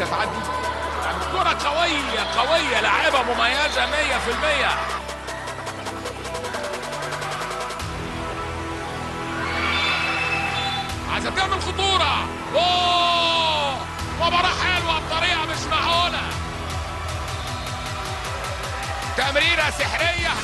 عايزه تعدي. كرة قويه قويه، لاعيبه مميزه 100%. عايزه تعمل خطوره، اوه مباراه حلوه بطريقه مش معقوله. تمريره سحريه.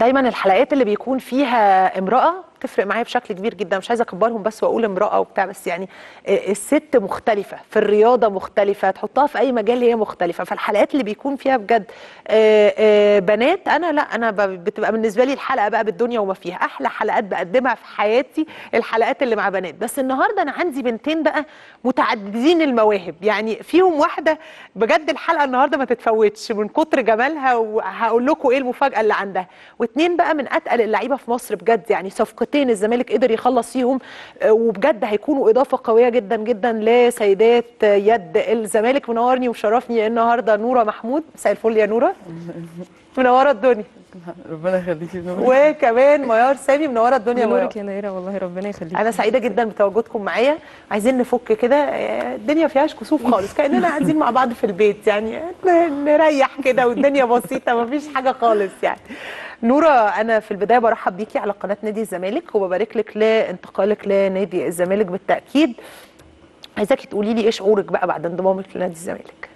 دايما الحلقات اللي بيكون فيها امرأة تفرق معايا بشكل كبير جدا. مش عايزة اكبرهم بس واقول امرأة وبتاع، بس يعني الست مختلفة في الرياضة، مختلفة تحطها في اي مجال هي مختلفة. فالحلقات اللي بيكون فيها بجد بنات، انا لا انا بتبقى بالنسبة لي الحلقة بقى بالدنيا وما فيها، احلى حلقات بقدمها في حياتي الحلقات اللي مع بنات. بس النهاردة انا عندي بنتين بقى متعددين المواهب، يعني فيهم واحدة بجد الحلقة النهاردة ما تتفوتش من كتر جمالها، وهقول لكم ايه المفاجأة اللي عندها. واثنين بقى من اتقل اللعيبه في مصر بجد، يعني صفقتين الزمالك قدر يخلص فيهم، وبجد هيكونوا اضافه قويه جدا جدا لسيدات يد الزمالك. منورني وشرفني النهارده نورا محمود. مساء الفل يا نورا، منوره الدنيا. ربنا يخليكي. وكمان ميار سامي منوره الدنيا. نورك يا نيره، والله ربنا يخليكي. انا سعيده جدا بتواجدكم معايا. عايزين نفك كده، الدنيا فيهاش كسوف خالص، كاننا قاعدين مع بعض في البيت، يعني نريح كده والدنيا بسيطه مفيش حاجه خالص. يعني نورا، انا في البدايه برحب بيكي على قناه نادي الزمالك وببارك لك لانتقالك لنادي الزمالك. بالتاكيد عايزاكي تقولي لي ايه شعورك بقى بعد انضمامك لنادي الزمالك.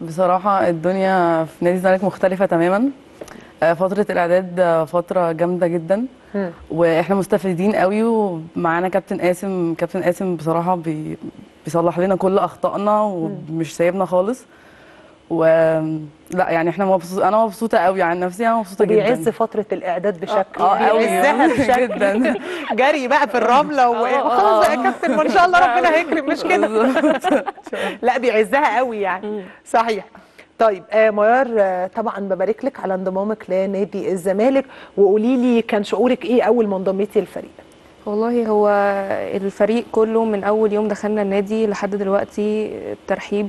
بصراحه الدنيا في نادي الزمالك مختلفه تماما. فتره الاعداد فتره جامده جدا، واحنا مستفيدين قوي، ومعانا كابتن قاسم. كابتن قاسم بصراحه بيصلح لنا كل اخطائنا ومش سايبنا خالص، لا يعني احنا مبسوط، انا مبسوطه قوي عن نفسي، انا مبسوطه جدا. بيعز فتره الاعداد بشكل بيعزها بشكل جري بقى في الرمله وخلاص بقى كابتن، وان شاء الله ربنا هيكرم، مش كده؟ لا بيعزها قوي يعني. صحيح. طيب ميار، طبعا ببارك لك على انضمامك لنادي الزمالك، وقولي لي كان شعورك ايه اول ما انضميتي للفريق؟ والله هو الفريق كله من اول يوم دخلنا النادي لحد دلوقتي الترحيب،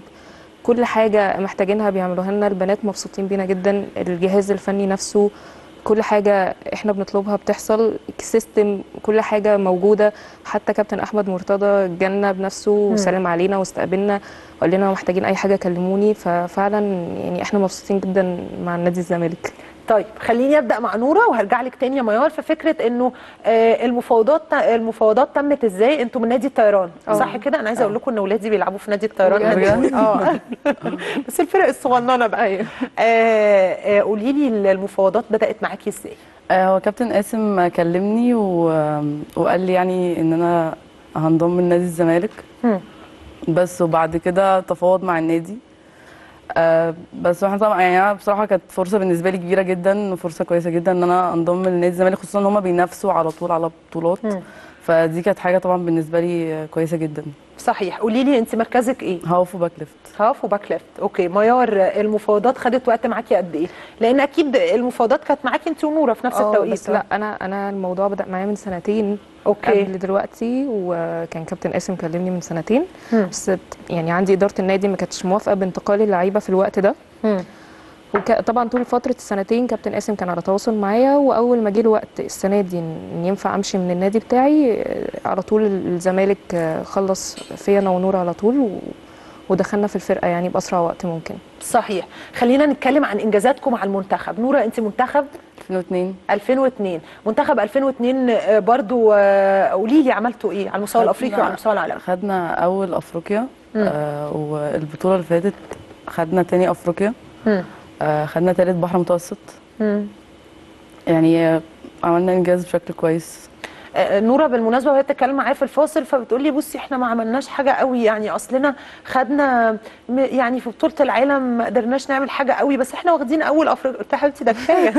كل حاجة محتاجينها بيعملوها لنا، البنات مبسوطين بينا جدا، الجهاز الفني نفسه كل حاجة احنا بنطلبها بتحصل، السيستم كل حاجة موجودة، حتى كابتن احمد مرتضى جالنا بنفسه وسلم علينا واستقبلنا وقال لنا محتاجين اي حاجة كلموني. ففعلا يعني احنا مبسوطين جدا مع نادي الزمالك. طيب خليني ابدا مع نورا وهرجع لك تاني يا ميار. ففكره انه المفاوضات تمت ازاي؟ انتوا من نادي الطيران صح كده؟ انا عايزه اقول لكم ان اولادي بيلعبوا في نادي الطيران بس الفرق الصغننه بقى. قولي لي المفاوضات بدات معاكي ازاي؟ هو كابتن قاسم كلمني وقال لي يعني ان انا هنضم لنادي الزمالك بس، وبعد كده تفاوض مع النادي. بس احنا طبعا يعني انا بصراحه كانت فرصه بالنسبه لي كبيره جدا، فرصه كويسه جدا ان انا انضم لنادي الزمالك، خصوصا ان هم بينافسوا على طول على بطولات، فدي كانت حاجه طبعا بالنسبه لي كويسه جدا. صحيح. قولي لي انت مركزك ايه؟ هاف وباك ليفت. هاف وباك ليفت. اوكي ميار، المفاوضات خدت وقت معاكي قد ايه؟ لان اكيد المفاوضات كانت معاكي انت ونوره في نفس التوقيت. بس لا انا الموضوع بدا معايا من سنتين. اوكي. قبل دلوقتي، وكان كابتن قاسم كلمني من سنتين. بس يعني عندي اداره النادي ما كانتش موافقه بانتقالي اللعيبه في الوقت ده. طبعا طول فتره السنتين كابتن قاسم كان على تواصل معايا، واول ما جه الوقت السنه دي ان ينفع امشي من النادي بتاعي على طول الزمالك خلص فيا انا ونور على طول ودخلنا في الفرقه يعني باسرع وقت ممكن. صحيح. خلينا نتكلم عن انجازاتكم مع المنتخب. نوره، انت منتخب 2002 منتخب 2002 برضو، قولي لي عملتوا ايه على المستوى الافريقي وعلى المستوى العالمي؟ خدنا اول افريقيا، والبطوله اللي فاتت خدنا تاني افريقيا، خدنا تالت بحر متوسط. يعني عملنا انجاز بشكل كويس. نورا بالمناسبه وهي بتتكلم معايا في الفاصل فبتقول لي بصي احنا ما عملناش حاجه قوي، يعني اصلنا خدنا يعني في بطوله العالم ما قدرناش نعمل حاجه قوي، بس احنا واخدين اول افريقيا. قلت لها حبيبتي ده كفايه،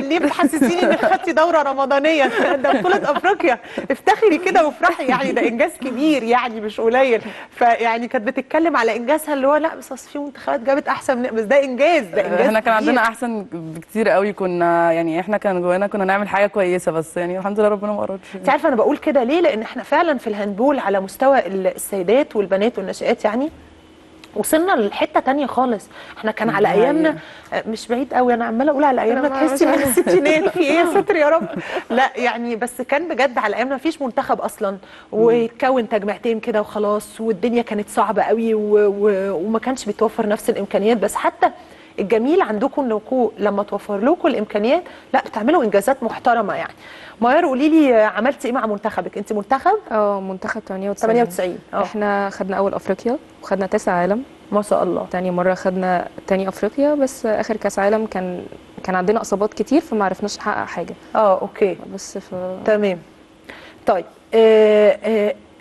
ليه بتحسسيني انك خدتي دوره رمضانيه؟ ده بطوله افريقيا، افتخري كده وافرحي، يعني ده انجاز كبير يعني مش قليل. فيعني كانت بتتكلم على انجازها اللي هو لا بس اصل في منتخبات جابت احسن من، بس ده انجاز، ده انجاز. احنا كان عندنا احسن بكتير قوي، كنا يعني احنا كان جوانا كنا نعمل حاجه كويسه، بس يعني الحمد لله ربنا ما. انت عارفه انا بقول كده ليه؟ لان احنا فعلا في الهاندبول على مستوى السيدات والبنات والناشئات يعني وصلنا لحته ثانيه خالص. احنا كان على ايامنا مش بعيد قوي، انا عماله اقول على ايامنا تحسي من الستينات في ايه يا ستر يا رب. لا يعني بس كان بجد على ايامنا مفيش منتخب اصلا، ويتكون تجميعتين كده وخلاص، والدنيا كانت صعبه قوي وما كانش بيتوفر نفس الامكانيات. بس حتى الجميل عندكم انكم لما توفر لكم الامكانيات لا بتعملوا انجازات محترمه. يعني ميار قولي لي عملتي ايه مع منتخبك؟ انت منتخب منتخب 98 احنا خدنا اول افريقيا وخدنا كاس عالم ما شاء الله. تاني مره خدنا تاني افريقيا، بس اخر كاس عالم كان عندنا اصابات كتير فما عرفناش نحقق حاجه. اوكي بس تمام. طيب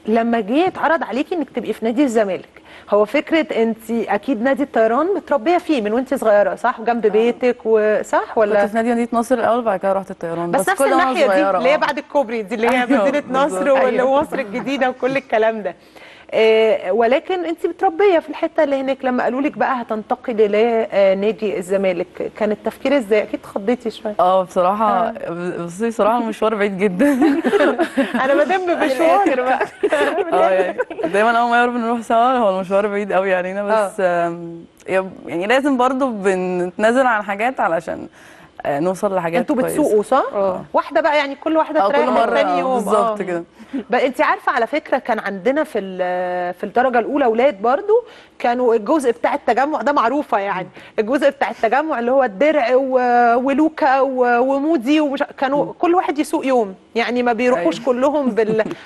لما جه اتعرض عليكي انك تبقي في نادي الزمالك، هو فكره انت اكيد نادي الطيران متربيه فيه من وانت صغيره صح؟ وجنب بيتك وصح ولا؟ كنت في نادي نصر الاول بعد كده رحت الطيران، بس نفس الناحيه دي اللي هي بعد الكوبري دي اللي هي مدينه نصر ومصر الجديده وكل الكلام ده. ولكن انت متربيه في الحته اللي هناك. لما قالوا لك بقى هتنتقلي لنادي الزمالك كان التفكير ازاي؟ اكيد اتخضيتي شويه. بصراحه بصي صراحه المشوار بعيد جدا. انا ما دام مشوار بقى يعني دايما انا وميار بنروح سوا، هو المشوار بعيد قوي علينا بس يعني لازم برضو بنتنازل عن حاجات علشان نوصل لحاجات كويسه. انتوا بتسوقوا صح؟ واحده بقى يعني كل واحده تريح ثاني يوم بالظبط كده. بقى انت عارفه على فكره كان عندنا في الدرجه الاولى اولاد برضو كانوا الجزء بتاع التجمع ده معروفه، يعني الجزء بتاع التجمع اللي هو الدرع ولوكا ومودي كانوا كل واحد يسوق يوم، يعني ما بيروحوش كلهم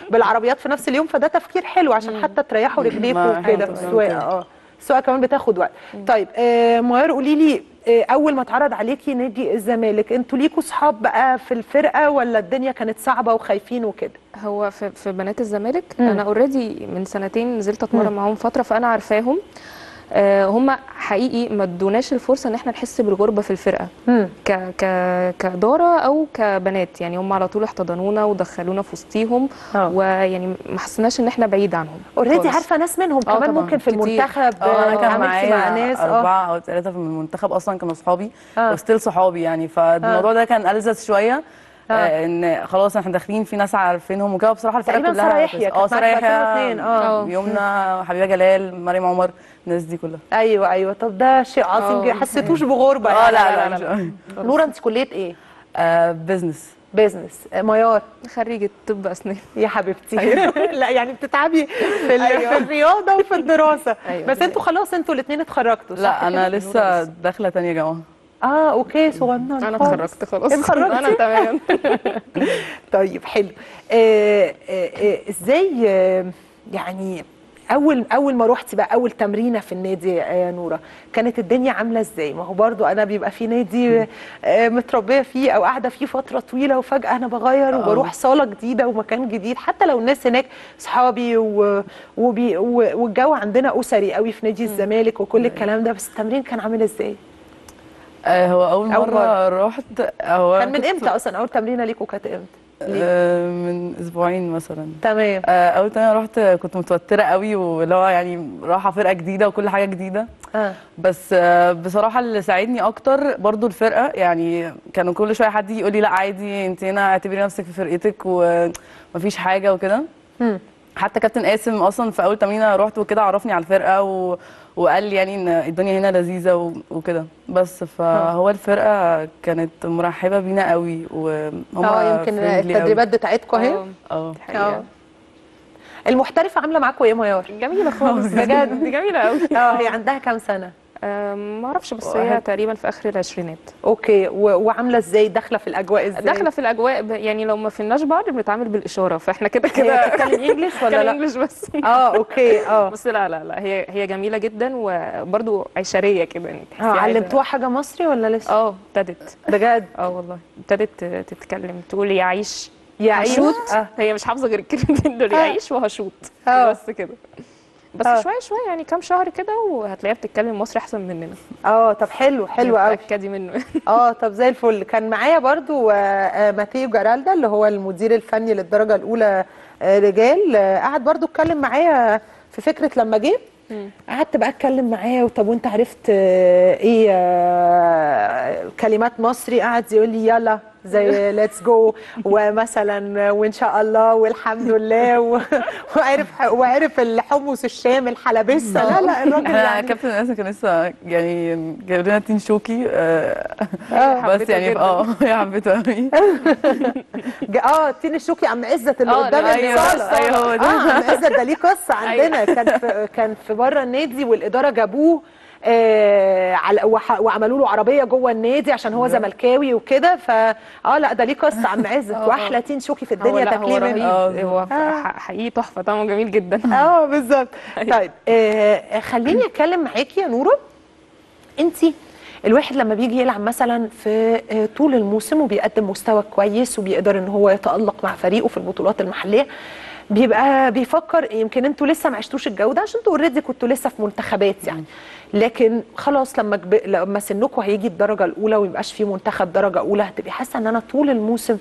بالعربيات في نفس اليوم، فده تفكير حلو عشان حتى تريحوا رجليكم كده في السواقه. السواقه كمان بتاخد وقت. طيب ميار قولي لي اول ما اتعرض عليكي نادي الزمالك انتوا ليكوا اصحاب بقى في الفرقه ولا الدنيا كانت صعبه وخايفين وكده؟ هو في بنات الزمالك انا اوريدي من سنتين نزلت اتمرن معاهم فتره فانا عارفاهم. هم حقيقي ما ادوناش الفرصه ان احنا نحس بالغربه في الفرقه كاداره او كبنات، يعني هم على طول احتضنونا ودخلونا في وسطيهم ويعني ما حسناش ان احنا بعيد عنهم. اوريدي عارفه ناس منهم كمان ممكن في المنتخب. انا كان معايا ناس 4 أو 3 من المنتخب اصلا كانوا اصحابي وستيل صحابي يعني، فالموضوع ده كان ألذذ شويه. ان خلاص احنا داخلين في ناس عارفينهم وكده. بصراحه الفرقه كلها سارة يحيى سارة يحيى يومنا حبيبة جلال مريم عمر الناس دي كلها. ايوه طب ده شيء عظيم. ما حسيتوش بغربه يعني؟ لا. نورا انت كليه ايه؟ بزنس. ميار خريجه طب اسنان يا حبيبتي. لا يعني بتتعبي في الرياضه وفي الدراسه. بس انتوا الاثنين اتخرجتوا صح؟ لا انا لسه داخله ثانيه جامعه. اوكي صغننه. انا اتخرجت خلاص. انا تمام. طيب حلو. ازاي يعني اول ما روحتي بقى اول تمرينه في النادي يا نوره كانت الدنيا عامله ازاي؟ ما هو برضو انا بيبقى في نادي متربيه فيه او قاعده فيه فتره طويله وفجاه انا بغير وبروح صاله جديده ومكان جديد، حتى لو الناس هناك اصحابي والجو عندنا اسري قوي في نادي الزمالك وكل الكلام ده، بس التمرين كان عامل ازاي؟ هو أول مرة رحت. كان من امتى اصلا اول تمرينه ليكوا كانت امتى؟ من اسبوعين مثلا. تمام. اول تمرينه رحت كنت متوتره قوي واللي هو يعني رايحه فرقه جديده وكل حاجه جديده. بس بصراحه اللي ساعدني اكتر برضو الفرقه، يعني كانوا كل شويه حد يقول لي لا عادي انت هنا اعتبري نفسك في فرقتك ومفيش حاجه وكده. حتى كابتن قاسم اصلا في اول تمرينه رحت وكده عرفني على الفرقه وقال لي يعني ان الدنيا هنا لذيذه وكده. بس فهو الفرقه كانت مرحبه بينا قوي وهم يمكن التدريبات بتاعتكم اهي. المحترفه عامله معاكم ايه ميار؟ جميله خالص بجد. جميله قوي. هي عندها كام سنه؟ ما اعرفش بس هي تقريبا في اخر العشرينات. اوكي وعامله ازاي؟ داخله في الاجواء ازاي؟ داخله في الاجواء يعني لو ما فيناش بعض بنتعامل بالاشاره، فاحنا كده بتتكلم انجلش ولا لا؟ انجلش بس. اوكي. بس لا هي جميله جدا وبرده عشريه كده. علمتوها حاجه مصري ولا لسه؟ ابتدت بجد. والله ابتدت تتكلم تقول يعيش هشوط. هي مش حافظه غير الكلمتين دول يعيش وهشوط بس كده. بس شويه يعني كام شهر كده وهتلاقيها بتتكلم مصري احسن مننا. طب حلو قوي. اتاكدي منه. طب زي الفل. كان معايا برضو ماتيو جارالدا اللي هو المدير الفني للدرجه الاولى رجال، قعد برضو اتكلم معايا في فكره لما جه. قعدت بقى اتكلم معاه طب وانت عرفت ايه كلمات مصري؟ قعد يقول لي يلا زي ليتس جو ومثلا وان شاء الله والحمد لله وعرف الحمص الشام الحلبسه. لا لا الراجل يعني كابتن اسامه كان لسه يعني جاب لنا تين شوكي بس يعني يا حبيبتي تين الشوكي عم عزت اللي قدام الصاله. ايوه هو ده عم عزت ده ليه قصه عندنا. كان في بره النادي والاداره جابوه وعملوا له عربيه جوه النادي عشان هو زملكاوي وكده. لا ده ليه قصه عم عزت واحلى تين شوكي في الدنيا تكليم. هو حقيقي تحفه طعمه جميل جدا. بالظبط. طيب خليني اتكلم معاكي يا نوره. انت الواحد لما بيجي يلعب مثلا في طول الموسم وبيقدم مستوى كويس وبيقدر ان هو يتالق مع فريقه في البطولات المحليه بيبقى بيفكر، يمكن انتوا لسه ما عشتوش الجو ده عشان انتوا اوريدي كنتوا لسه في منتخبات يعني، لكن خلاص لما سنكم هيجي الدرجه الاولى وميبقاش في منتخب درجه اولى هتبقي حاسه ان انا طول الموسم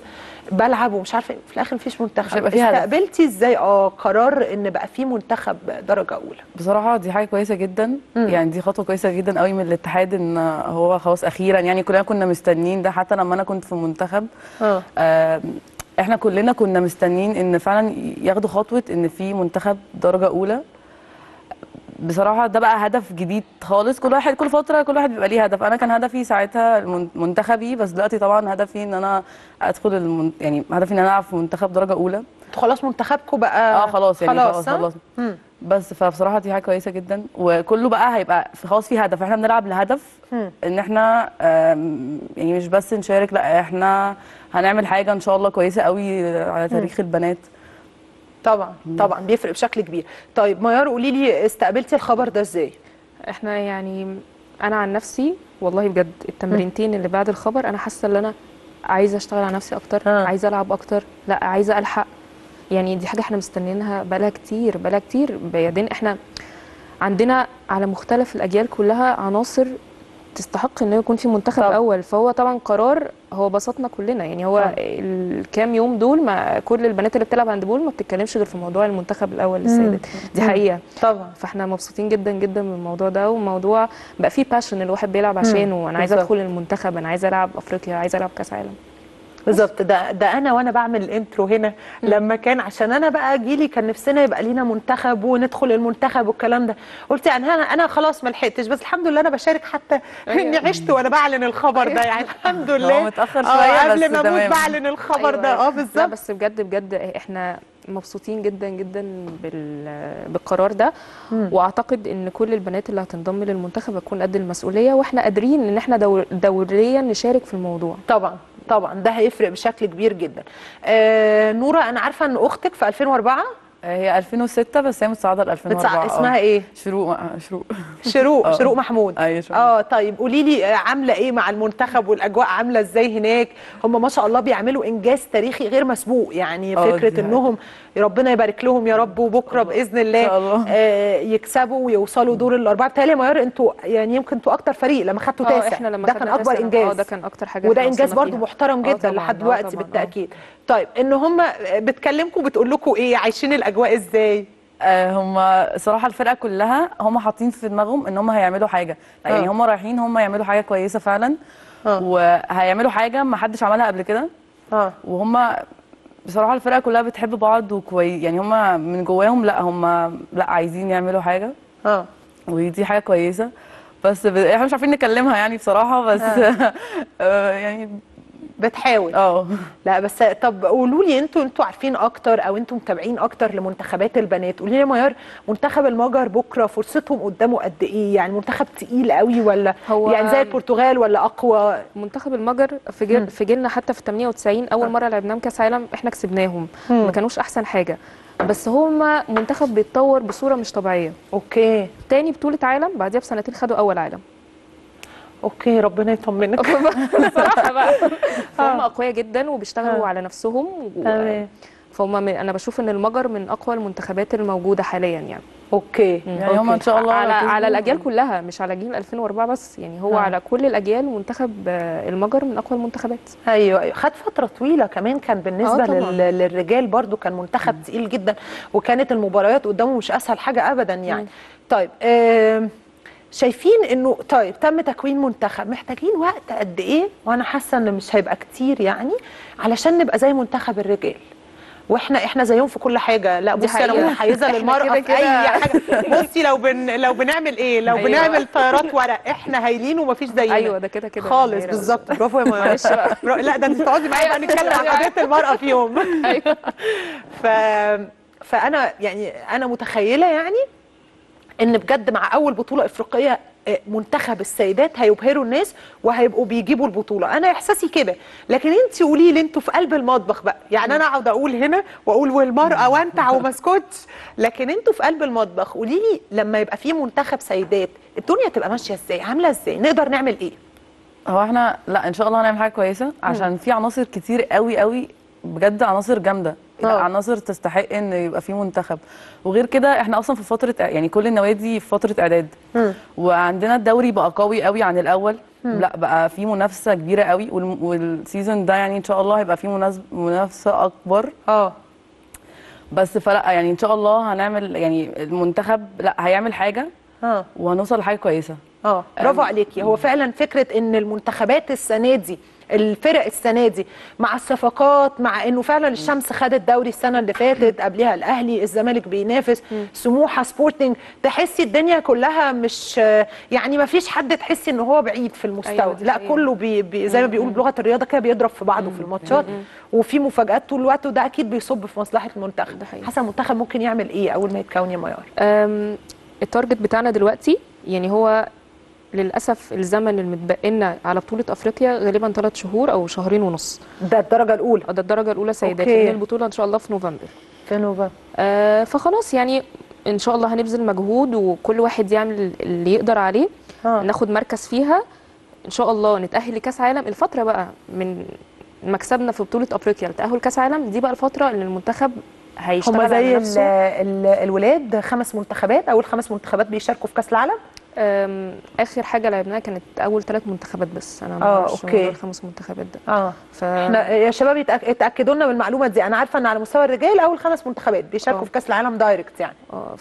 بلعب ومش عارفه في الاخر مفيش منتخب. استقبلتي ازاي قرار ان بقى في منتخب درجه اولى؟ بصراحه دي حاجه كويسه جدا. يعني دي خطوه كويسه جدا قوي من الاتحاد ان هو خلاص اخيرا يعني كلنا كنا مستنيين ده. حتى لما انا كنت في المنتخب احنا كلنا كنا مستنيين ان فعلا ياخدوا خطوه ان في منتخب درجه اولى. بصراحه ده بقى هدف جديد خالص. كل فتره بيبقى ليه هدف. انا كان هدفي ساعتها منتخبي، بس دلوقتي طبعا هدفي ان انا ادخل يعني هدفي ان انا العب في منتخب درجه اولى. خلاص منتخبكم بقى خلاص يعني خلاص. بس فبصراحه دي حاجه كويسه جدا. وكله بقى هيبقى خلاص في هدف. احنا بنلعب لهدف ان احنا يعني مش بس نشارك، لا احنا هنعمل حاجه ان شاء الله كويسه قوي على تاريخ البنات. طبعا بيفرق بشكل كبير. طيب ميار قولي لي استقبلتي الخبر ده ازاي؟ احنا يعني انا عن نفسي والله بجد التمرينتين اللي بعد الخبر انا حاسه ان انا عايزه اشتغل على نفسي اكتر، عايزه العب اكتر، لا عايزه الحق. يعني دي حاجه احنا مستنيينها بقالها كتير. بعدين احنا عندنا على مختلف الاجيال كلها عناصر تستحق ان يكون في منتخب اول. فهو طبعا قرار هو بسطنا كلنا. يعني هو الكام يوم دول ما كل البنات اللي بتلعب هاندبول ما بتتكلمش غير في موضوع المنتخب الاول للسيدات. دي حقيقه طبعا. فاحنا مبسوطين جدا جدا من الموضوع ده. وموضوع بقى فيه باشن الواحد بيلعب عشانه. انا عايزه ادخل المنتخب، انا عايزه العب افريقيا، عايزه العب كاس عالم. بالظبط. ده انا وانا بعمل الانترو هنا لما كان، عشان انا بقى جيلي كان نفسنا يبقى لينا منتخب وندخل المنتخب والكلام ده. قلت يعني انا خلاص ما لحقتش، بس الحمد لله انا بشارك حتى اني عشت وانا بعلن الخبر ده. يعني الحمد لله هو متاخر شويه قبل ما اموت بعلن الخبر ده. بالظبط. بس بجد احنا مبسوطين جدا جدا بالقرار ده. واعتقد ان كل البنات اللي هتنضم للمنتخب هتكون قد المسؤوليه، واحنا قادرين ان احنا دوريا نشارك في الموضوع. طبعا ده هيفرق بشكل كبير جدا. نورا انا عارفه ان اختك في 2004 هي 2006 بس هي متصاعده ل 2004. اسمها ايه؟ شروق محمود. طيب قولي لي عامله ايه مع المنتخب والاجواء عامله ازاي هناك؟ هم ما شاء الله بيعملوا انجاز تاريخي غير مسبوق. يعني فكره انهم ربنا يبارك لهم يا رب، وبكره باذن الله يكسبوا ويوصلوا دور الاربعه. بتهيألي ميار انتوا يعني يمكن انتوا اكتر فريق لما خدتوا 9. احنا لما خدنا 9 ده كان اكبر انجاز. ده كان اكتر حاجه، وده انجاز برضو محترم جدا لحد دلوقتي بالتاكيد. طيب ان هم بتكلمكم بتقول لكم ايه؟ عايشين الاجواء ازاي؟ هم صراحه الفرقه كلها هم حاطين في دماغهم ان هم هيعملوا حاجه. يعني هم رايحين هم يعملوا حاجه كويسه فعلا. وهيعملوا حاجه ما حدش عملها قبل كده. وهم بصراحه الفرقه كلها بتحب بعض وكويس. يعني هم من جواهم لا عايزين يعملوا حاجه. ودي حاجه كويسه. بس احنا مش عارفين نكلمها يعني بصراحه. بس يعني بتحاول. لا بس طب قولوا لي انتوا عارفين اكتر او انتوا متابعين اكتر لمنتخبات البنات. قولي لي يا ميار منتخب المجر بكره فرصتهم قدامه قد ايه؟ يعني منتخب تقيل قوي ولا هو يعني زي البرتغال ولا اقوى؟ منتخب المجر في جيلنا حتى في 98 اول مره لعبناهم كاس عالم احنا كسبناهم. ما كانوش احسن حاجه، بس هما منتخب بيتطور بصوره مش طبيعيه. تاني بطوله عالم، بعديها بسنتين خدوا اول عالم. ربنا يطمنك. بصراحه بقى هم اقوياء جدا وبيشتغلوا على نفسهم. انا بشوف ان المجر من اقوى المنتخبات الموجوده حاليا يعني. يعني هم ان شاء الله على الاجيال كلها، مش على جيل 2004 بس. يعني هو على كل الاجيال منتخب المجر من اقوى المنتخبات. ايوه خد فتره طويله كمان كان بالنسبه للرجال برضو كان منتخب تقيل جدا، وكانت المباريات قدامه مش اسهل حاجه ابدا يعني. طيب شايفين انه طيب تم تكوين منتخب، محتاجين وقت قد ايه؟ وانا حاسه ان مش هيبقى كتير يعني، علشان نبقى زي منتخب الرجال. واحنا زيهم في كل حاجه. لا بصي انا متحيزه للمراه في اي حاجه. بصي لو بنعمل ايه، لو أيوة. بنعمل طيارات ورق، احنا هايلين ومفيش زينا. ايوه ده كده كده خالص. بالظبط، برافو يا معلش بقى. لا ده انت تقعدي معايا بقى نتكلم عن قضيه المراه في يوم. ايوه فانا يعني انا متخيله يعني ان بجد مع اول بطوله افريقيه منتخب السيدات هيبهروا الناس وهيبقوا بيجيبوا البطوله، انا احساسي كده. لكن انت قولي لي، انتوا في قلب المطبخ بقى يعني، انا اقعد اقول هنا واقول والمراه وانتع وما اسكتش، لكن انتوا في قلب المطبخ. قولي لي لما يبقى في منتخب سيدات الدنيا تبقى ماشيه ازاي، عامله ازاي، نقدر نعمل ايه؟ هو احنا لا ان شاء الله هنعمل حاجه كويسه، عشان في عناصر كتير قوي قوي بجد، عناصر جامده، عناصر تستحق ان يبقى في منتخب. وغير كده احنا اصلا في فتره يعني كل النوادي في فتره اعداد، وعندنا الدوري بقى قوي قوي عن الاول. لا بقى في منافسه كبيره قوي، والسيزون ده يعني ان شاء الله هيبقى في منافسه اكبر. بس فلا يعني ان شاء الله هنعمل يعني المنتخب لا هيعمل حاجه وهنوصل لحاجه كويسه. برافو عليكي. هو فعلا فكره ان المنتخبات السنه دي، الفرق السنه دي مع الصفقات، مع انه فعلا الشمس خدت الدوري السنه اللي فاتت، قبلها الاهلي، الزمالك بينافس، سموحه، سبورتنج، تحسي الدنيا كلها مش يعني ما فيش حد تحسي ان هو بعيد في المستوى. أيوة لا كله زي ما بيقول بلغه الرياضه كده بيضرب في بعضه في الماتشات، وفي مفاجات طول الوقت، وده اكيد بيصب في مصلحه المنتخب. حسن المنتخب ممكن يعمل ايه اول ما يتكون يا ميار؟ التارجت بتاعنا دلوقتي يعني هو للاسف الزمن اللي متبقينا على بطوله افريقيا غالبا 3 شهور او 2.5 شهور. ده الدرجه الاولى. ده الدرجه الاولى سيدات، لان البطوله ان شاء الله في نوفمبر. في نوفمبر. فخلاص يعني ان شاء الله هنبذل مجهود وكل واحد يعمل اللي يقدر عليه. ناخد مركز فيها ان شاء الله، نتاهل لكاس عالم. الفتره بقى من مكسبنا في بطوله افريقيا لتاهل كاس عالم، دي بقى الفتره اللي المنتخب هيشتغل على نفسه. هم زي الولاد 5 منتخبات، اول 5 منتخبات بيشاركوا في كاس العالم. اخر حاجه لعبناها كانت اول 3 منتخبات بس، انا ما اعرفش موضوع ال5 منتخبات ده. احنا يا شباب اتاكدوا لنا من المعلومه دي. انا عارفه ان على مستوى الرجال اول 5 منتخبات بيشاركوا في كاس العالم دايركت يعني.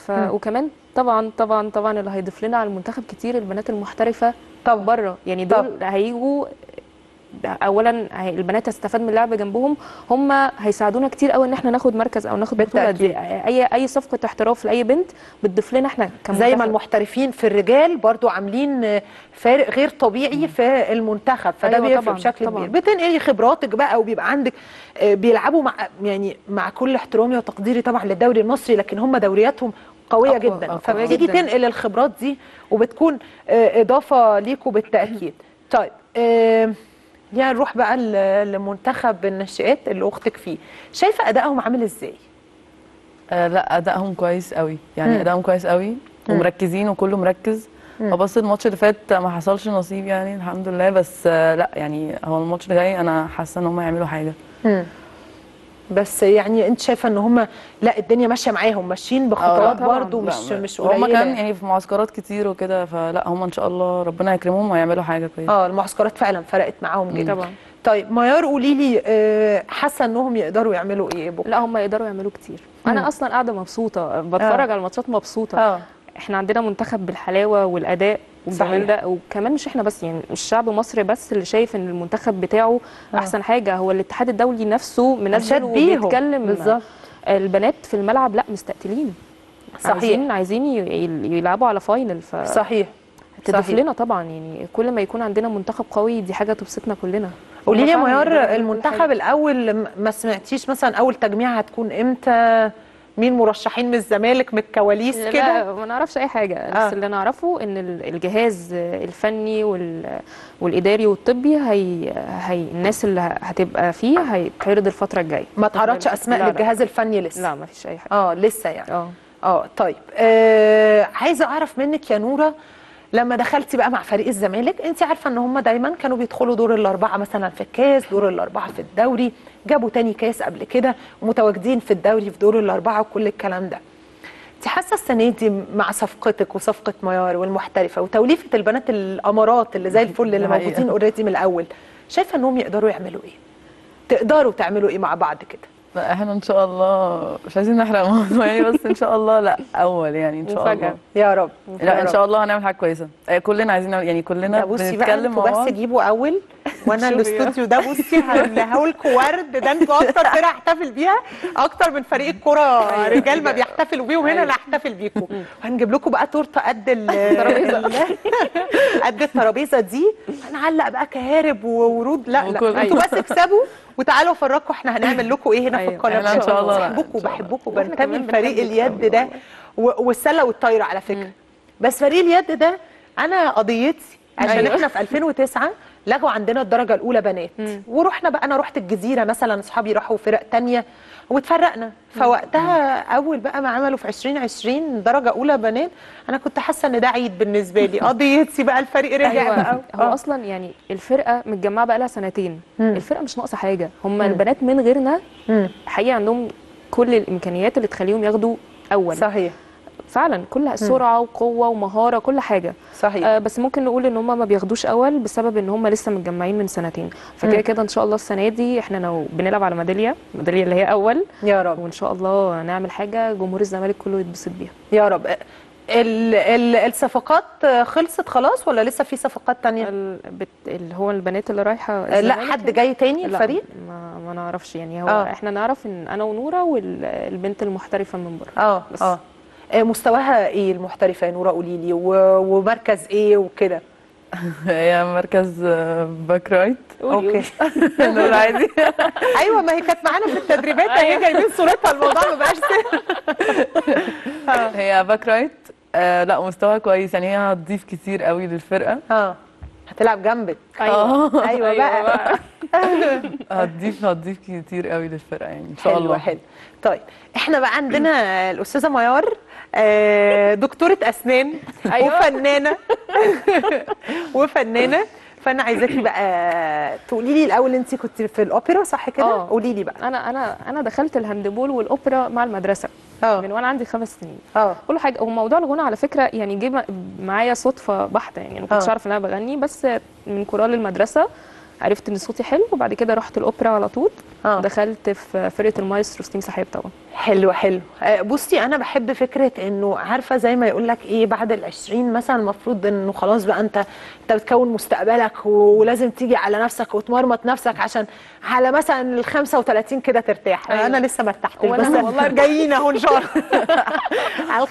وكمان طبعا اللي هيضيف لنا على المنتخب كتير البنات المحترفه طب بره يعني. دول هيجوا اولا، البنات هتستفاد من اللعب جنبهم، هم هيساعدونا كتير قوي ان احنا ناخد مركز او ناخد بطوله. دي اي صفقه احتراف لاي بنت بتضيف لنا احنا كمنتخب. زي ما المحترفين في الرجال برضو عاملين فارق غير طبيعي في المنتخب، فده أيوة بيفرق بشكل كبير. بتنقلي خبراتك بقى، وبيبقى عندك بيلعبوا مع كل احترامي وتقديري طبعا للدوري المصري، لكن هم دورياتهم قوية جدا، فبتيجي تنقل الخبرات دي وبتكون اضافه ليكوا بالتاكيد. طيب يعني نروح بقى لمنتخب الناشئات اللي اختك فيه، شايفه ادائهم عامل ازاي؟ لا ادائهم كويس قوي يعني. ادائهم كويس قوي ومركزين وكله مركز. بس الماتش اللي فات ما حصلش نصيب يعني الحمد لله، بس لا يعني هو الماتش اللي جاي انا حاسه ان هم هيعملوا حاجه. بس يعني انت شايفه ان هم لا الدنيا ماشيه معاهم، ماشيين بخطوات برضو مش قليله. هم كان يعني في معسكرات كتير وكده، فلا هم ان شاء الله ربنا يكرمهم ويعملوا حاجه كويسه. المعسكرات فعلا فرقت معاهم جدا طبعا. طيب ميار قولي لي، حاسه انهم يقدروا يعملوا ايه بكره؟ لا هم يقدروا يعملوا كتير. انا اصلا قاعده مبسوطه بتفرج على الماتشات مبسوطه. احنا عندنا منتخب بالحلاوه والاداء والجمال ده، وكمان مش احنا بس يعني، مش شعب مصر بس اللي شايف ان المنتخب بتاعه احسن حاجه، هو الاتحاد الدولي نفسه منزل وبيتكلم. بالظبط. البنات في الملعب لا مستقتلين. صحيح. عايزين يلعبوا على فاينل. صحيح. تضيف لنا طبعا يعني، كل ما يكون عندنا منتخب قوي دي حاجه تبسطنا كلنا. قولي لي يا ميار، المنتخب الاول ما سمعتيش مثلا اول تجميع هتكون امتى؟ مين مرشحين من الزمالك من الكواليس كده؟ لا ما نعرفش اي حاجه. بس اللي نعرفه ان الجهاز الفني والاداري والطبي، هي الناس اللي هتبقى فيه هيتعرض الفتره الجايه. ما تعرضش اسماء للجهاز الفني لسه؟ لا ما فيش اي حاجه لسه يعني. طيب عايزه اعرف منك يا نوره، لما دخلتي بقى مع فريق الزمالك، انت عارفه ان هم دايما كانوا بيدخلوا دور الاربعه مثلا في الكاس، دور الاربعه في الدوري، جابوا تاني كاس قبل كده، متواجدين في الدوري في دور الاربعه وكل الكلام ده. انت حاسه السنه دي مع صفقتك وصفقه ميار والمحترفه وتوليفه البنات الامارات اللي زي الفل اللي موجودين اوريدي من الاول، شايفه انهم يقدروا يعملوا ايه؟ تقدروا تعملوا ايه مع بعض كده؟ لا احنا ان شاء الله مش عايزين نحرق الموضوع يعني، بس ان شاء الله لا اول يعني ان شاء الله يا رب. لا ان شاء الله هنعمل حاجه كويسه كلنا عايزين يعني كلنا بنتكلم مع بعض. بس جيبوا اول وانا الاستوديو ده بصي هقولكوا ورد، ده انتوا اكتر فرقه احتفل بيها اكتر من فريق الكوره رجال ما بيحتفلوا بيه، وهنا انا احتفل بيكم. وهنجيب لكم بقى تورته قد الترابيزه قد الترابيزه دي، هنعلق بقى كهارب وورود. لا لا انتوا بس اكسبوا وتعالوا فرقوا، احنا هنعمل لكم ايه هنا في القناه ان شاء الله. بحبكم وبحبكم وبنتمي لفريق اليد ده والسله والطايره على فكره. بس فريق اليد ده انا قضيتي عشان احنا في 2009 لغوا عندنا الدرجه الاولى بنات، ورحنا بقى انا رحت الجزيره مثلا، اصحابي راحوا فرق ثانيه واتفرقنا. فوقتها اول بقى ما عملوا في 2020 درجه اولى بنات، انا كنت حاسه ان ده عيد بالنسبه لي، قضيتي بقى الفريق رجع. أيوة. بقى هو اصلا يعني الفرقه متجمعه بقى لها سنتين، الفرقه مش ناقصه حاجه، هم البنات من غيرنا حقيقه عندهم كل الامكانيات اللي تخليهم ياخدوا اول. صحيح فعلا، كلها سرعه وقوه ومهاره كل حاجه. صحيح. بس ممكن نقول ان هم ما بياخدوش اول بسبب ان هم لسه متجمعين من سنتين. فكده كده ان شاء الله السنه دي احنا لو بنلعب على ميداليه اللي هي اول يا رب، وان شاء الله نعمل حاجه جمهور الزمالك كله يتبسط بيها يا رب. الصفقات خلصت خلاص ولا لسه في صفقات تانية؟ اللي هو البنات اللي رايحه، لا حد جاي تاني الفريق؟ ما نعرفش يعني. هو احنا نعرف ان انا ونورا والبنت المحترفه من بره. مستواها ايه المحترفه يا نورا؟ قولي لي، ومركز ايه وكده؟ هي مركز باك رايت. اوكي نورا عادي. ايوه ما هي كانت معانا في التدريبات اهي جايبين صورتها، الموضوع ما بقاش هي باك رايت. لا مستواها كويس يعني، هي هتضيف كتير قوي للفرقه. هتلعب جنبك. ايوه بقى هتضيف كتير قوي للفرقه يعني ان شاء الله. حلو. طيب احنا بقى عندنا الاستاذه ميار، دكتوره اسنان وفنانه فانا عايزاكي بقى تقولي لي الاول، انت كنت في الاوبرا صح كده؟ قولي لي بقى. انا دخلت الهاندبول والاوبرا مع المدرسه من وانا عندي 5 سنين. كل حاجه. وموضوع الغنى على فكره يعني جه معايا صدفه بحته يعني، ما كنتش اعرف ان انا بغني، بس من كورال المدرسه عرفت ان صوتي حلو، وبعد كده رحت الاوبرا على طول. دخلت في فرقه المايسترو تيم سحاب طبعا. حلو حلو. بصي انا بحب فكره انه عارفه زي ما يقول لك ايه، بعد ال20 مثلا المفروض انه خلاص بقى انت بتكون مستقبلك، ولازم تيجي على نفسك وتمرمط نفسك عشان على مثلا ال35 كده ترتاح. أيوة. انا لسه ما ارتحتش، بس والله جايين اهو ان شاء الله على ال35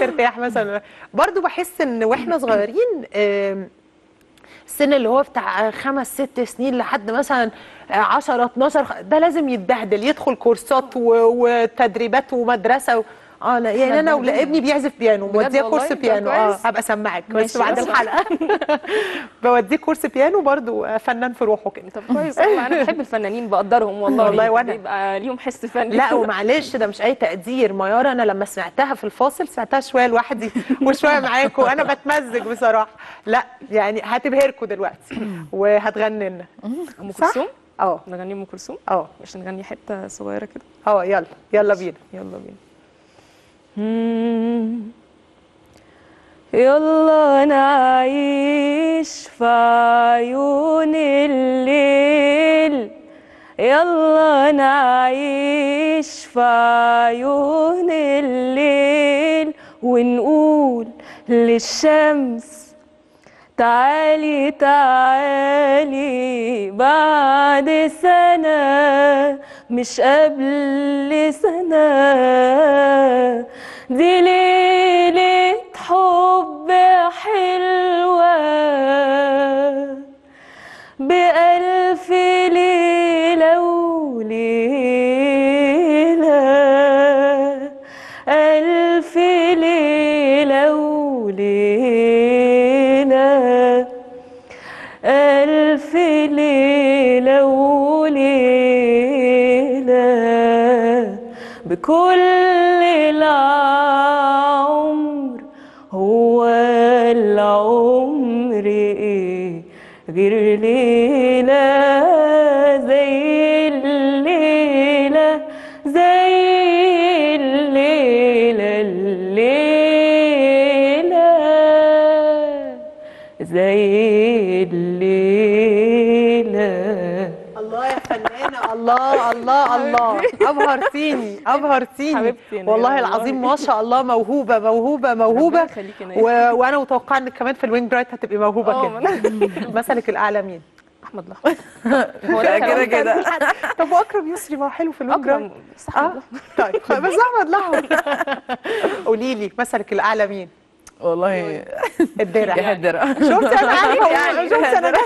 ترتاح مثلا. برضو بحس ان واحنا صغيرين السن اللي هو بتاع 5 6 سنين لحد مثلا 10 12 ده لازم يتبهدل، يدخل كورسات وتدريبات ومدرسه لا يعني انا ابني بيعزف بيانو، بوديه كورس بيانو. هبقى سامعك بس بعد الحلقه بوديه كورس بيانو، برضو فنان في روحه كده. طب كويس. انا بحب الفنانين بقدرهم والله وانا بيبقى ليهم حس فني. لا ومعلش ده مش اي تقدير. ميار انا لما سمعتها في الفاصل سمعتها شويه لوحدي وشويه معاكم، انا بتمزج بصراحه. لا يعني هتبهركم دلوقتي وهتغني لنا ام كلثوم. نغني ام كلثوم. مش نغني حته صغيره كده؟ يلا يلا بينا يلا بينا. يلا انا عايش في عيون الليل، يلا انا عايش في عيون الليل، ونقول للشمس تعالي تعالي بعد سنة مش قبل سنة، دي ليلة حب حلوة بألف ليلة وليلة، ألف ليلة وليلة، ألف ليلة وليلة، بكل العمر هو العمر ايه غير ليلة زي الليلة زي الليلة، الليلة زي الليلة. الله يا فنانة الله الله الله ابهرتيني ابهرتيني والله العظيم ما شاء الله. موهوبه موهوبه موهوبه وانا متوقعه انك كمان في الوينج رايت هتبقي موهوبه كده. مثلك الاعلى مين؟ احمد الاحمر كده كده. طب واكرم يسري ما هو حلو في الوينج رايت. طيب بس احمد الاحمر. قولي لي مثلك الاعلى مين؟ والله الدرع. الدرع شفت انا عارفه شفت انا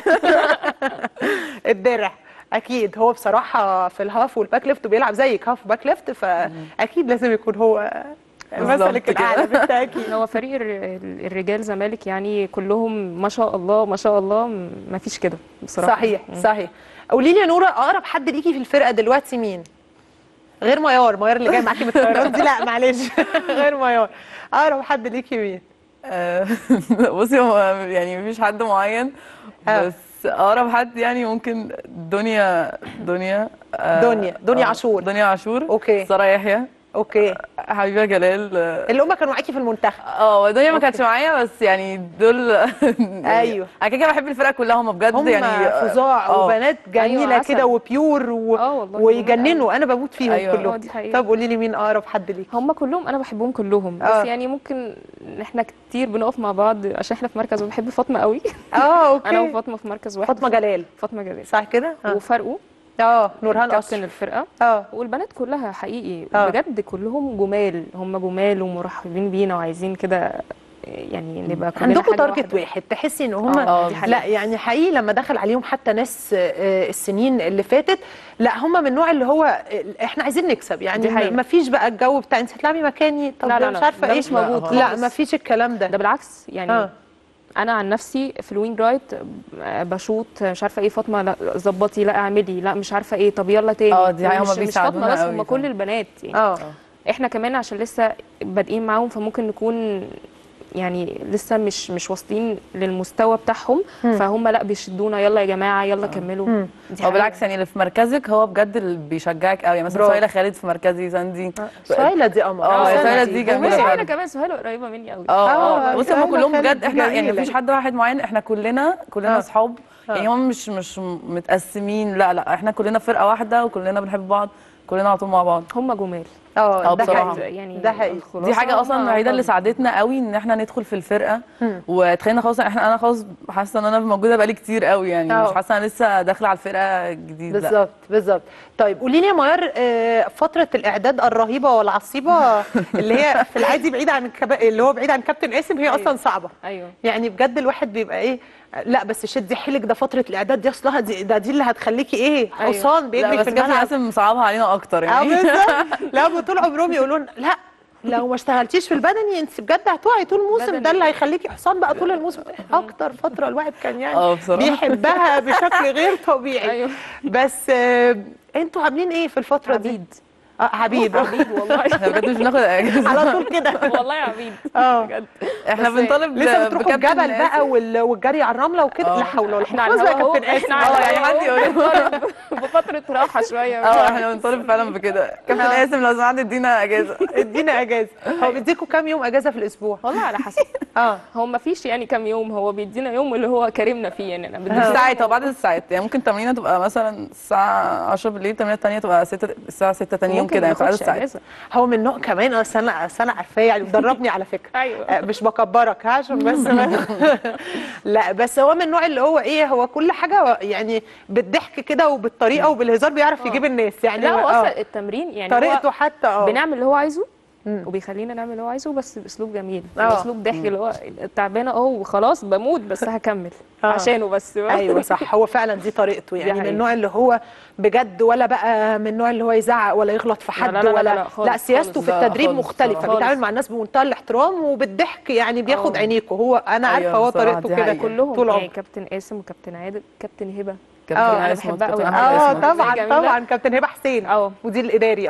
الدرع اكيد هو بصراحه في الهاف والباك ليفت وبيلعب زيك هاف باك ليفت فاكيد لازم يكون هو مثلك الاعلى بالتاكيد. هو فريق الرجال زمالك يعني كلهم ما شاء الله ما شاء الله ما فيش كده بصراحه. صحيح صحيح. قولي لي يا نوره اقرب حد ليكي في الفرقه دلوقتي مين؟ غير ميار، ميار اللي جاي معاكي من الطيران دي لا معلش غير ميار اقرب حد ليكي مين؟ بصي هو يعني مفيش حد معين بس اقرب حد يعني ممكن دنيا عشور. دنيا عشور اوكي. سارة يحيى اوكي. حبيبة جلال اللي هم كانوا معاكي في المنتخب. دنيا ما كانتش معايا بس يعني دول ايوه انا كده بحب الفرقه كلها هم بجد هم يعني فظاع وبنات جميله أيوة كده وبيور ويجننوا انا بموت فيهم أيوة كلهم. طب قولي لي مين اقرب حد ليك؟ هم كلهم انا بحبهم كلهم بس يعني ممكن احنا كتير بنقف مع بعض عشان احنا في مركز وبحب فاطمه قوي. اوكي انا وفاطمه في مركز واحد. فاطمه جلال صح كده وفرقه نورهان كابتن الفرقه والبنات كلها حقيقي بجد كلهم جمال. هم جمال ومرحبين بينا وعايزين كده يعني نبقى كلنا عندكم تارجت واحد. تحسي ان هم لا يعني حقيقي لما دخل عليهم حتى ناس السنين اللي فاتت لا هم من النوع اللي هو احنا عايزين نكسب يعني ما فيش بقى الجو بتاع انت هتلعبي مكاني طب لا مش عارفه ايه مش موجود لا ما فيش الكلام ده بالعكس يعني انا عن نفسي في الوينج رايت بشوط مش عارفه ايه فاطمه لا ظبطي لا اعملي لا مش عارفه ايه طب يلا تاني. دي مش فاطمه بس هم كل البنات يعني احنا كمان عشان لسه بادئين معاهم فممكن نكون يعني لسه مش واصلين للمستوى بتاعهم فهم لا بيشدونا يلا يا جماعه يلا كملوا. هو بالعكس يعني اللي في مركزك هو بجد اللي بيشجعك قوي يعني مثلا سهيلة خالد في مركزي ساندي. سهيلة دي قمر. سهيلة دي جميله. سهيلة كمان سهيلة قريبه مني قوي. بصي هم كلهم بجد احنا يعني مفيش حد واحد معين احنا كلنا اصحاب يعني هم مش متقسمين لا احنا كلنا فرقه واحده وكلنا بنحب بعض كلنا على طول مع بعض. هم جمال. ده حقيقي يعني ده حقيقي. دي حاجه اصلا الوحيده اللي ساعدتنا قوي ان احنا ندخل في الفرقه وتخيلنا خلاص انا خلاص حاسه ان انا موجوده بقالي كتير قوي يعني مش حاسه انا لسه داخله على الفرقه جديد. بالظبط بالظبط. طيب قولي لي يا ميار فتره الاعداد الرهيبه والعصيبه اللي هي في العادي بعيد عن اللي هو بعيد عن كابتن قاسم هي اصلا صعبه. ايوه يعني بجد الواحد بيبقى ايه لا بس شدي حيلك ده فتره الاعداد دي اصلها دي اللي هتخليكي ايه حصان بيجري في الملعب. بس قاسم مصعبها علينا اكتر يعني. لا طول عمرهم يقولون لا لو ما اشتغلتيش في البدني انت بجد هتقعي طول الموسم ده اللي هيخليكي حصان بقى طول الموسم. اكتر فتره الواحد كان يعني بيحبها بشكل غير طبيعي. بس انتوا عاملين ايه في الفتره عبيد. دي؟ عبيد والله احنا بجد مش بناخد اجازه على طول كده والله عبيد بجد احنا بنطالب لسه بتروحوا الجبل بقى والجري على الرمله وكده. لا حول ولا قوه الا بالله. خلاص بقى كابتن قاسم يعني حد يقول بفتره راحه شويه احنا بنطالب فعلا بكده. كابتن قاسم لو سمحت ادينا اجازه ادينا اجازه. هو بيديكوا كام يوم اجازه في الاسبوع؟ والله على حسب هو ما فيش يعني كام يوم هو بيدينا يوم اللي هو كريمنا فيه يعني انا بدي ساعات او بعد الساعات يعني ممكن تمرينه تبقى مثلا الساعه 10 بالليل التمرينه الثانيه تبقى الساعه 6 ثاني يوم كده. هو من نوع كمان انا عارفاه يعني دربني على فكره. ايوه مش بكبرك عشان بس لا بس هو من النوع اللي هو ايه هو كل حاجه يعني بالضحك كده وبالطريقه وبالهزار بيعرف يجيب الناس يعني. لا هو اصلا التمرين يعني طريقته حتى بنعمل اللي هو عايزه وبيخلينا نعمل اللي هو عايزه بس باسلوب جميل باسلوب ضحك اللي هو تعبانه وخلاص بموت بس هكمل عشانه بس ايوه صح. هو فعلا دي طريقته يعني من النوع اللي هو بجد ولا بقى من النوع اللي هو يزعق ولا يغلط في حد لا سياسته في التدريب مختلفه بيتعامل مع الناس بمنتهى الاحترام وبالضحك يعني بياخد عينيكو. هو انا عارفه هو طريقته كده كلهم يعني كابتن قاسم وكابتن عادل كابتن هبه انا بحبها قوي. طبعا كابتن هبه حسين مدير الاداري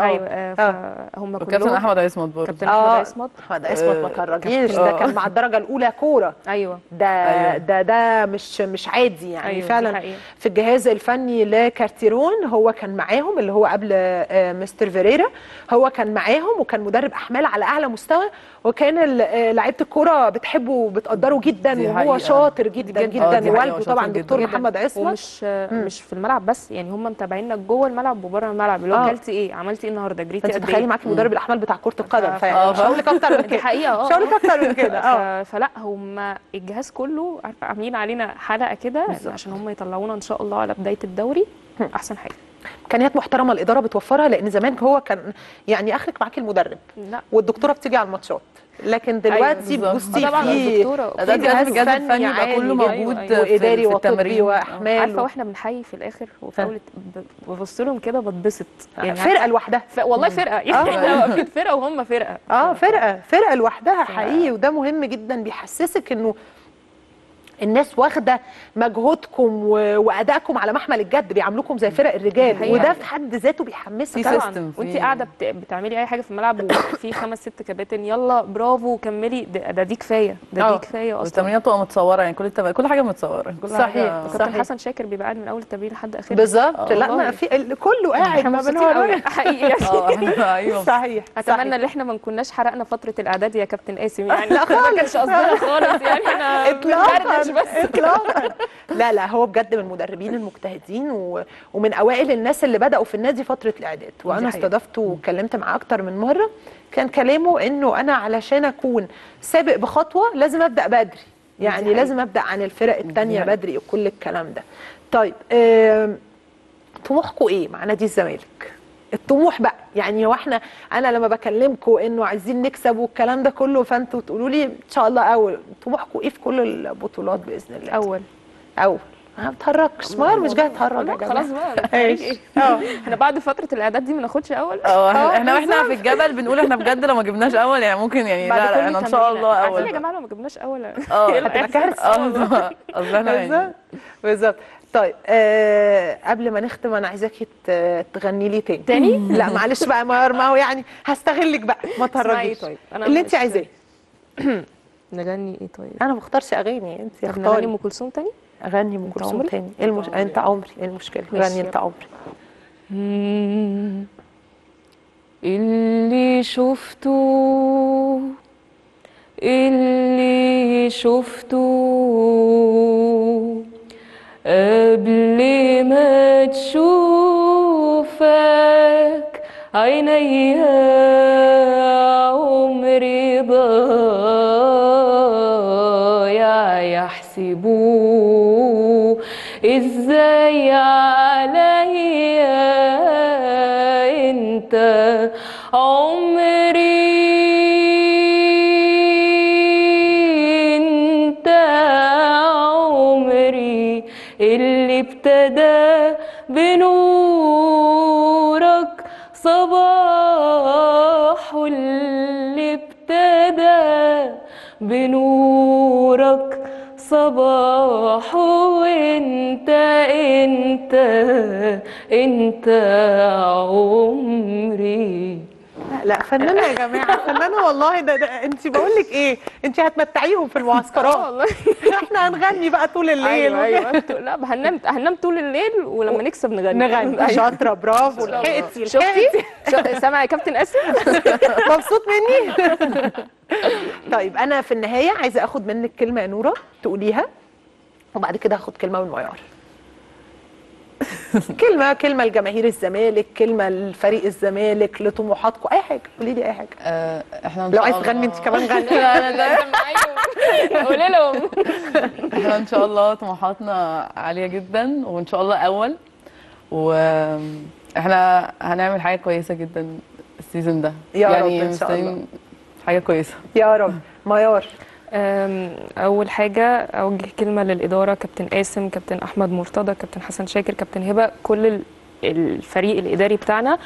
هم كلهم كابتن احمد عيسى مطبر. كابتن احمد عيسى مطبر ما كرجيش ده كان مع الدرجه الاولى كوره. ايوه ده مش عادي يعني. فعلا في الجهاز الفني لكارتيرون هو كان معاهم اللي هو قبل مستر فيريرا هو كان معاهم وكان مدرب احمال على اعلى مستوى وكان لعيبه الكوره بتحبه وبتقدره جدا وهو شاطر جدا جدا. والده طبعا دكتور محمد عيسى مش في الملعب بس، يعني هم متابعينك جوه الملعب وبره الملعب، اللي هو اكلتي ايه، عملتي ايه النهارده، جريتي قد ايه. تخيلي معاكي مدرب الاحمال بتاع كره القدم، شغلك اكتر من كده حقيقه، شغلك اكتر من كده. فلا هم الجهاز كله عارفه عاملين علينا حلقه كده عشان هم يطلعونا ان شاء الله على بدايه الدوري احسن حاجه. امكانيات محترمه الاداره بتوفرها، لان زمان هو كان يعني اخرك معاكي المدرب لا. والدكتوره بتيجي على الماتشات، لكن دلوقتي بصي في جهاز فني يبقى كله موجود، واداري وطبي واحمال عارفه، واحنا بنحيي في الاخر وفاولت ببص لهم كده بتبسط، يعني فرقه لوحدها والله فرقه، احنا واقفين فرقه وهم فرقه، فرقه لوحدها حقيقي، وده مهم جدا، بيحسسك انه الناس واخده مجهودكم وادائكم على محمل الجد، بيعاملوكم زي فرق الرجال، وده في حد ذاته بيحمسك طبعا. وانت قاعده بتعملي اي حاجه في الملعب وفي 5 6 كباتن، يلا برافو كملي، ده دي كفايه، ده دي كفايه اصلا. التمرينات بتبقى متصوره، يعني كل حاجه متصوره، كل صحيح حاجة. كابتن حسن شاكر بيبقى قاعد من اول التمرين لحد اخره بالظبط، لا ما في كله قاعد ما بنقول حقيقي. ايوه صحيح، اتمنى ان احنا ما نكوناش حرقنا فتره الاعداد يا كابتن قاسم، يعني لا خالص قصدنا خالص، يعني احنا اطلاقا لا هو بجد من المدربين المجتهدين ومن اوائل الناس اللي بداوا في النادي فتره الاعداد، وانا استضفته واتكلمت معاه اكتر من مره، كان كلامه انه انا علشان اكون سابق بخطوه لازم ابدا بدري، يعني لازم ابدا عن الفرق الثانيه بدري وكل الكلام ده. طيب طموحكم ايه مع نادي الزمالك؟ الطموح بقى يعني، واحنا انا لما بكلمكم انه عايزين نكسب والكلام ده كله، فانتوا تقولوا لي ان شاء الله اول، طموحكم ايه في كل البطولات باذن الله؟ اول ما بتهرجش، ماير مش جاي اتهرج خلاص بقى ايه. احنا بعد فتره الاعداد دي ما ناخدش اول، احنا واحنا في الجبل بنقول احنا بجد لو ما جبناش اول، يعني ممكن يعني لا انا ان شاء الله اول، عارفين يا جماعه لو ما جبناش اول هتبقى كارثه الله بالظبط. طيب قبل ما نختم انا عايزاكي تغني لي تاني؟ لا معلش بقى ماير، ما هو يعني هستغلك بقى، ما تهرجيش. طيب اللي انت عايزاه. نغني ايه؟ طيب انا ما بختارش اغاني، انت اختاري. طب نغني ام كلثوم تاني؟ اغني ام كلثوم تاني. انت عمري، ايه المشكله؟ غني انت عمري. اللي شفته قبل ما تشوفك عيني يا عمري ضايع، يحسبوه ازاي عليا انت عمري، اللي ابتدى بنورك صباح، اللي ابتدى بنورك صباح، وانت انت انت عمري. لا فنانه يا جماعه، فنانه والله، ده انت بقول لك ايه، انت هتمتعيهم في المعسكرات والله. احنا هنغني بقى طول الليل. ايوه لا هننام طول الليل، ولما نكسب نغني. شاطره، برافو، لحقتي شفتي، سامع يا كابتن قاسم، مبسوط مني. طيب انا في النهايه عايزه اخد منك كلمه يا نوره تقوليها، وبعد كده هاخد كلمه من ميار. كلمه لجماهير الزمالك، كلمه لفريق الزمالك، لطموحاتكم، اي حاجه قولي لي اي حاجه. احنا لو عايز تغني انت كمان غني. انا لازم معاهم، قولي لهم احنا ان شاء الله طموحاتنا عاليه جدا، وان شاء الله اول، واحنا هنعمل حاجه كويسه جدا السيزون ده يا يعني رب، ان شاء الله حاجه كويسه يا رب. ميار، أول حاجة أوجه كلمة للإدارة، كابتن قاسم، كابتن أحمد مرتضى، كابتن حسن شاكر، كابتن هبة، كل الفريق الإداري بتاعنا،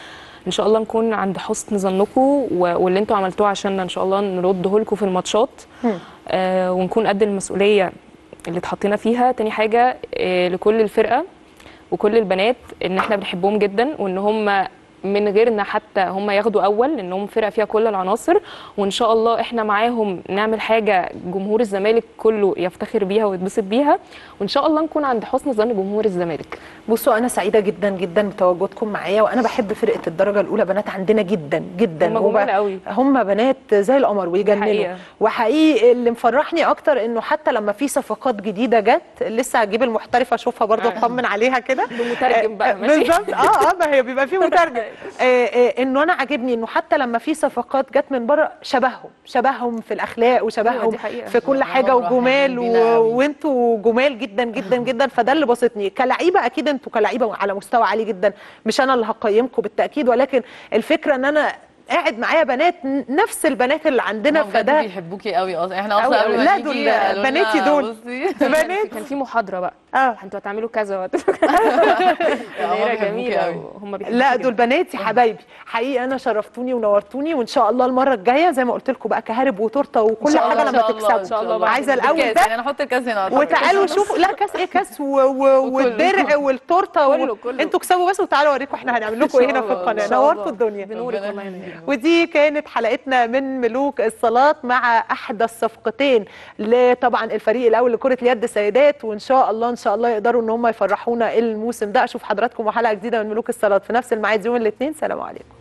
إن شاء الله نكون عند حسن ظنكم، واللي أنتوا عملتوه عشان إن شاء الله نرده لكم في الماتشات، ونكون قد المسؤولية اللي اتحطينا فيها. تاني حاجة لكل الفرقة وكل البنات، إن إحنا بنحبهم جدا، وإن هم من غيرنا حتى هم ياخدوا اول، لانهم فرقه فيها كل العناصر، وان شاء الله احنا معاهم نعمل حاجه جمهور الزمالك كله يفتخر بيها ويتبسط بيها، وان شاء الله نكون عند حسن ظن جمهور الزمالك. بصوا انا سعيده جدا جدا بتواجدكم معايا، وانا بحب فرقه الدرجه الاولى بنات عندنا جدا جدا، هم بنات زي القمر ويجننوا، وحقيقي اللي مفرحني اكتر انه حتى لما في صفقات جديده جت، لسه هجيب المحترفه اشوفها برضه اطمن عليها كده بمترجم بقى ماشي ما هي بيبقى في مترجم انه انا عاجبني انه حتى لما في صفقات جت من بره شبههم في الاخلاق وشبههم في كل حاجه وجمال، وانتوا جمال جدا جدا جدا، فده اللي بسطني كلاعيبه. اكيد انتوا كلاعيبه على مستوى عالي جدا، مش انا اللي هقيمكم بالتاكيد، ولكن الفكره ان انا قاعد معايا بنات نفس البنات اللي عندنا، فده بيحبوكي قوي اصلا. احنا اصلا لا دول بناتي، دول بنات. كان في محاضره بقى انتوا هتعملوا كذا جميله، هم لا دول بناتي حبايبي حقيقي. انا شرفتوني ونورتوني، وان شاء الله المره الجايه زي ما قلت لكم بقى كهرب وتورته وكل حاجه لما تكسبوا. عايزه الاول ده انا احط الكاس هنا، وتعالوا شوفوا لا كاس ايه، كاس والدرع والتورته، انتوا كسبوا بس وتعالوا اوريكم احنا هنعمل لكم ايه هنا في القناه. نورتوا الدنيا بنورك والله. ودي كانت حلقتنا من ملوك الصالات مع احدى الصفقتين طبعا الفريق الاول لكره اليد السيدات، وان شاء الله ان شاء الله يقدروا ان هم يفرحونا الموسم ده. اشوف حضراتكم وحلقه جديده من ملوك الصالات في نفس الميعاد يوم الاثنين. سلام عليكم.